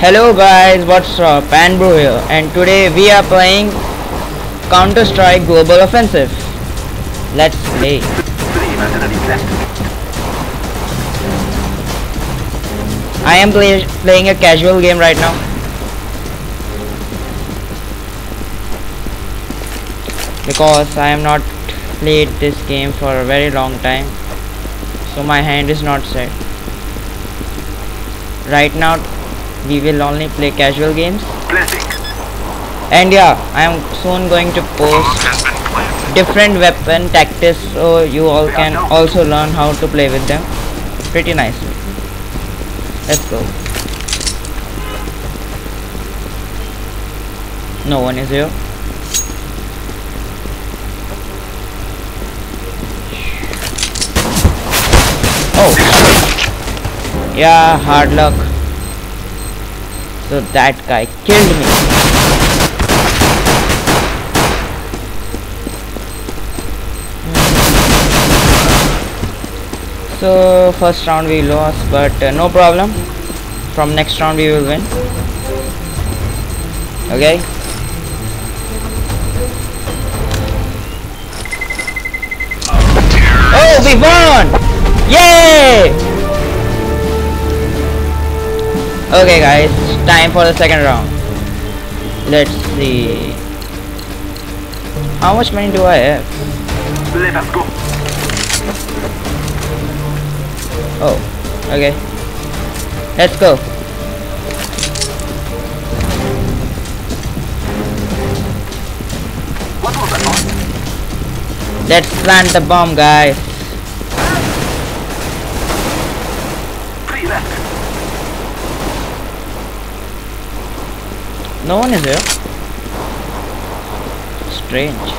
Hello guys, what's up? AnBru here, and today we are playing Counter-Strike Global Offensive. Let's play. I am playing a casual game right now. Because I have not played this game for a very long time, so my hand is not set. Right now we will only play casual games. And yeah, I am soon going to post different weapon tactics so you all can also learn how to play with them pretty nicely. Let's go. No one is here. Oh, yeah, hard luck. So that guy killed me. So first round we lost, but no problem. From next round we will win. Okay. Oh, we won! Yay! Okay guys, time for the second round. Let's see. How much money do I have? Let us go. Oh, okay. Let's go. What was that noise? Let's plant the bomb, guys. No one is here. Strange.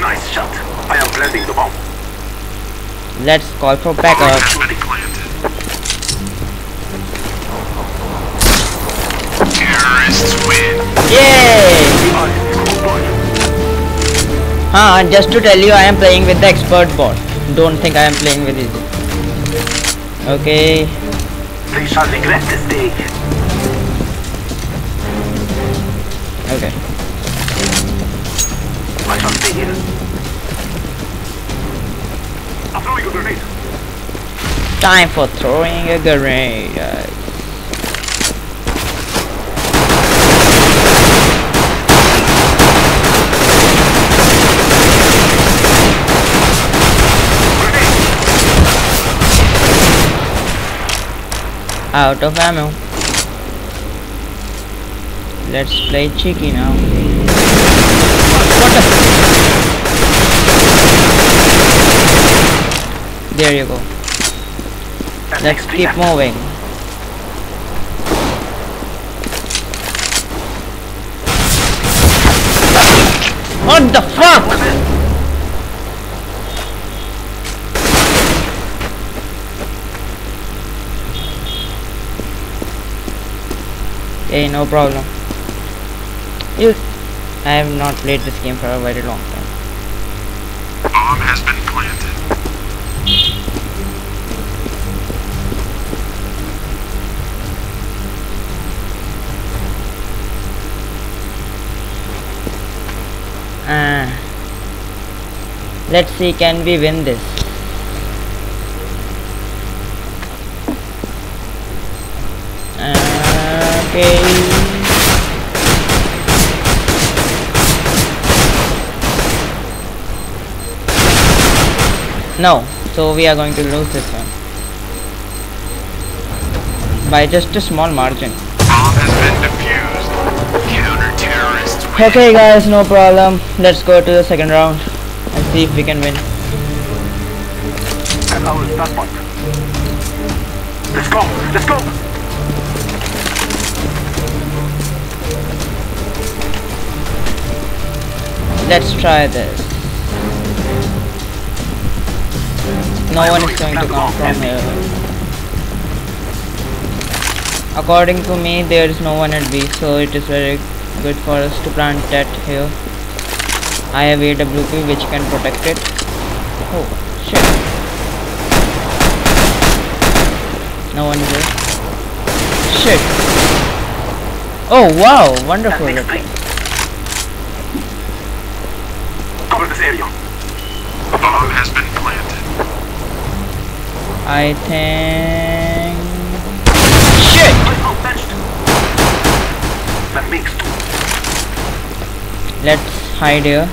Nice shot. I am planting the bomb. Let's call for backup. Terrorists win. Yay! Just to tell you, I am playing with the expert bot. Don't think I am playing with it. Okay. They shall regret this day. Okay. I shall stay here. I'm throwing a grenade. Time for throwing a grenade, guys. Grenade. Out of ammo. Let's play cheeky now. What the? There you go. Let's keep moving. What the fuck? Hey, no problem. I have not played this game for a very long time. Bomb has been planted. Let's see, can we win this? Okay. No, so we are going to lose this one by just a small margin. Bomb has been defused. Counter-terrorists win. Okay guys, no problem. Let's go to the second round and see if we can win. And how is that one? Let's go! Let's go! Let's try this. No one is going to come from here. According to me, there is no one at B, so it is very good for us to plant that here. I have AWP which can protect it. Oh shit. No one is here. Shit. Oh wow, wonderful. Cover this area. A bomb has been planted. I think. Shit! Let's hide here.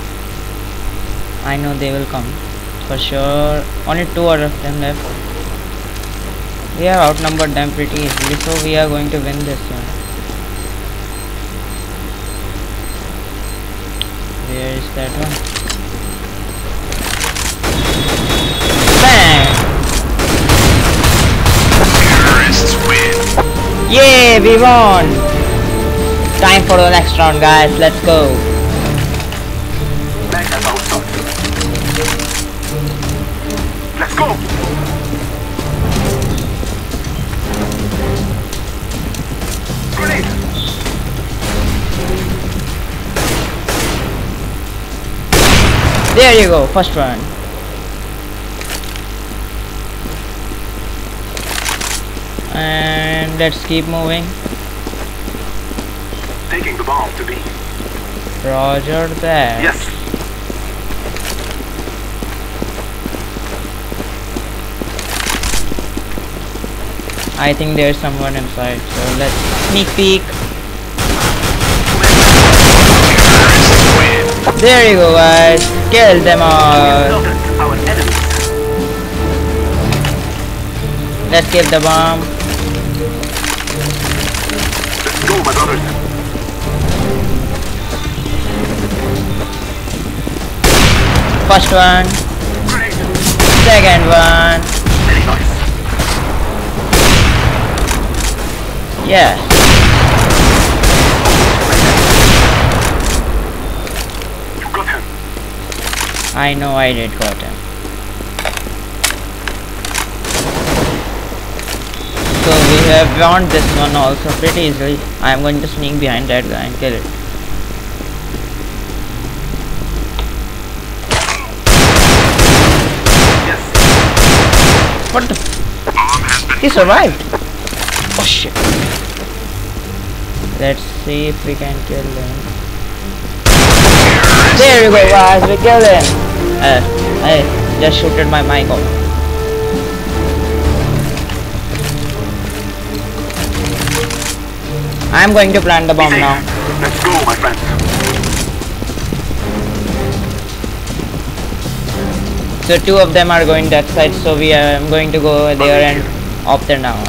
I know they will come. For sure. Only two of them left. We have outnumbered them pretty easily, so we are going to win this one. Where is that one? Bang! Terrorists win! Yay, we won! Time for the next round, guys. Let's go. Let's go. There you go, first run. And let's keep moving. Taking the bomb to B. Roger that. Yes. I think there's someone inside, so let's sneak peek. There you go, guys. Kill them all. Let's kill the bomb. Let's go, my brothers. First one. Second one. Yeah. I know I did got him. So we have won this one also pretty easily. I am going to sneak behind that guy and kill it. Yes. What the? He survived. Oh shit. Let's see if we can kill him. There you go, guys, we killed him. I just shooted my mic off. I'm going to plant the bomb now. Let's go, my friend. So two of them are going that side, so we are going to go there and up there now.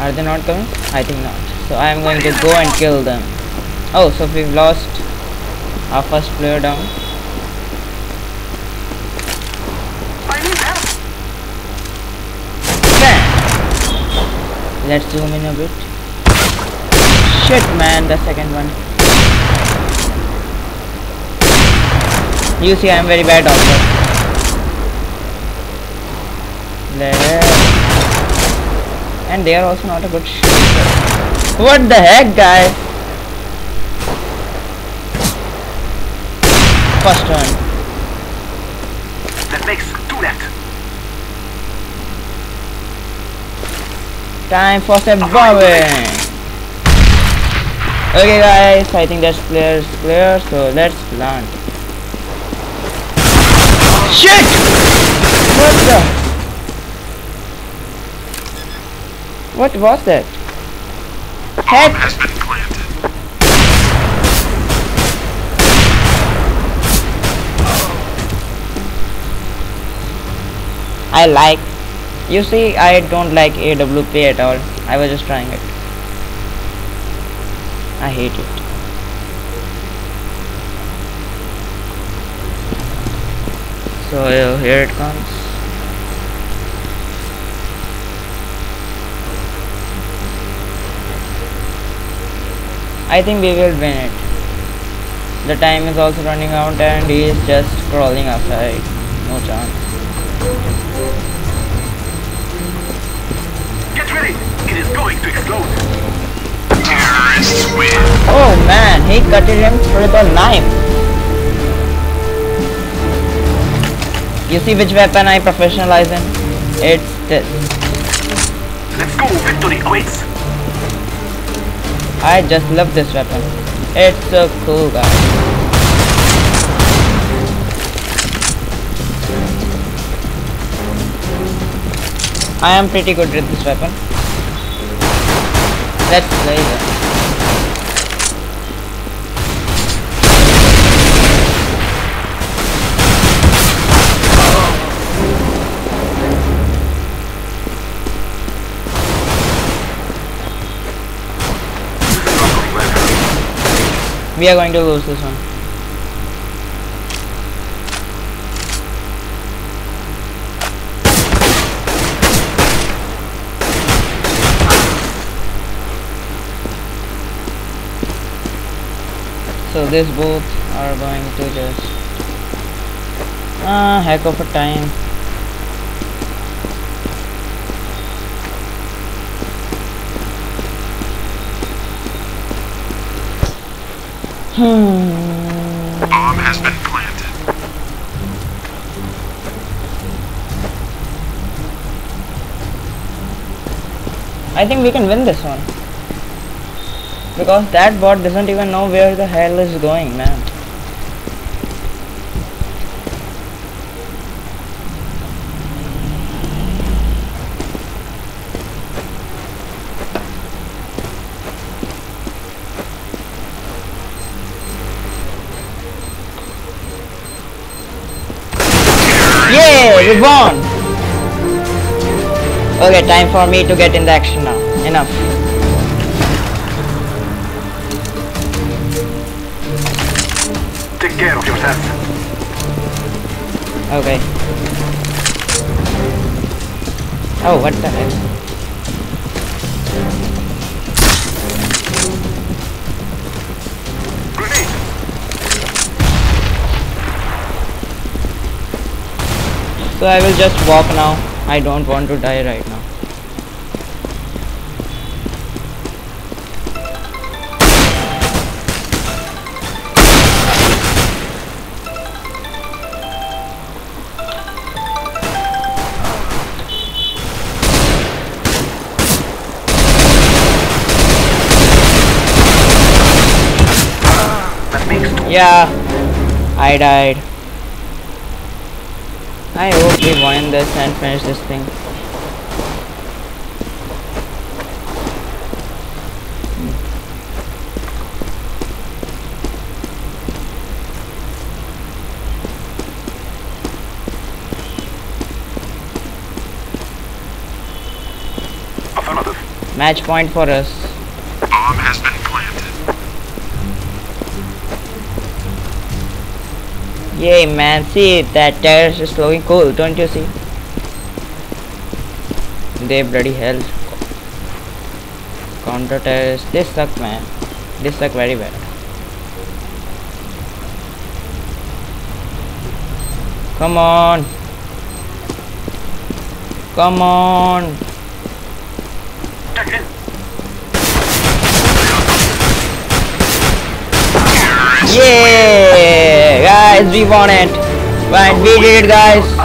Are they not coming? I think not. So I am going to go and kill them. Oh, so we've lost our first player down. I need help. Let's zoom in a bit. Shit, man, the second one. You see, I am very bad also. Let's. And they are also not a good shooter. What the heck, guys? First turn. That makes two left. Time for some bombing. Okay, guys. I think that's player's clear. So let's plant. Shit! What the? What was that? Head has been planted. I like. You see, I don't like AWP at all. I was just trying it. I hate it. So here it comes. I think we will win it. The time is also running out and he is just crawling outside. No chance. Get ready! It is going to explode. Terrorists win. Oh man, he cut him through the knife. You see which weapon I professionalize in? It's this. Let's go, victory awaits. I just love this weapon. It's so cool, guys. I am pretty good with this weapon. Let's play it. We are going to lose this one. So these both are going to just heck of a time. Bomb has been planted. I think we can win this one. Because that bot doesn't even know where the hell is going, man. Yeah, we won! Okay, time for me to get in the action now. Enough. Take care of yourself. Okay. Oh, what the heck? Grenade. So I will just walk now. I don't want to die right now. Yeah, I died. I hope we win this and finish this thing. Affirmative. Match point for us. Bomb has been planted. Yay, man, see that terrorist is looking cool, don't you see? They bloody hell. Counter terrorists, they suck, man. They suck very bad. Come on. Come on. Yeah! Guys, we won it, right? We did it, guys.